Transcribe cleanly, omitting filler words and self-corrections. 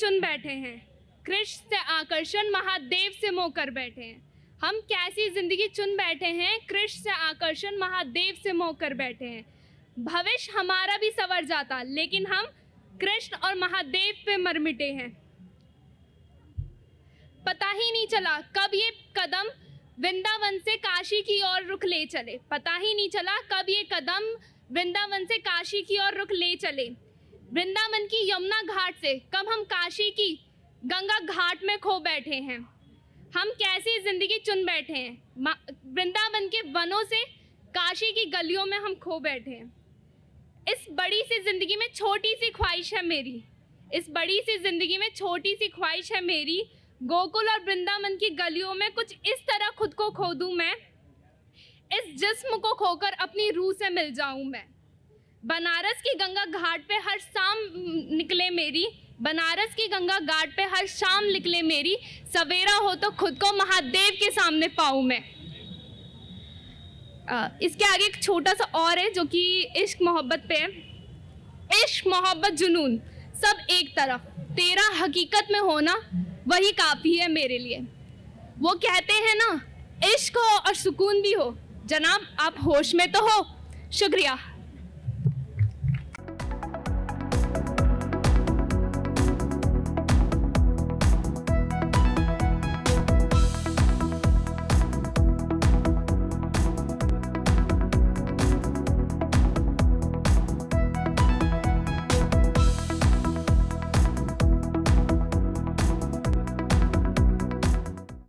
चुन बैठे हैं, कृष्ण से आकर्षण महादेव से मोह कर बैठे हैं। हम कैसी जिंदगी चुन बैठे हैं, कृष्ण से आकर्षण महादेव से मोह कर बैठे हैं। भविष्य हमारा भी सवर जाता, लेकिन हम कृष्ण और महादेव पे मर मिटे हैं। पता ही नहीं चला कब ये कदम वृंदावन से काशी की ओर रुख ले चले। पता ही नहीं चला कब ये कदम वृंदावन से काशी की ओर रुख ले चले। वृंदावन की यमुना घाट से कब हम काशी की गंगा घाट में खो बैठे हैं। हम कैसी जिंदगी चुन बैठे हैं, वृंदावन के वनों से काशी की गलियों में हम खो बैठे हैं। इस बड़ी सी जिंदगी में छोटी सी ख्वाहिश है मेरी, इस बड़ी सी जिंदगी में छोटी सी ख्वाहिश है मेरी, गोकुल और वृंदावन की गलियों में कुछ इस तरह खुद को खो दूं मैं, इस जिस्म को खोकर अपनी रूह से मिल जाऊं मैं। बनारस की गंगा घाट पे हर शाम निकले मेरी, बनारस की गंगा घाट पे हर शाम निकले मेरी, सवेरा हो तो खुद को महादेव के सामने पाऊं मैं। इसके आगे एक छोटा सा और है जो कि इश्क मोहब्बत पे है। इश्क मोहब्बत जुनून सब एक तरफ, तेरा हकीकत में होना वही काफ़ी है मेरे लिए। वो कहते हैं ना, इश्क हो और सुकून भी हो, जनाब आप होश में तो हो। शुक्रिया।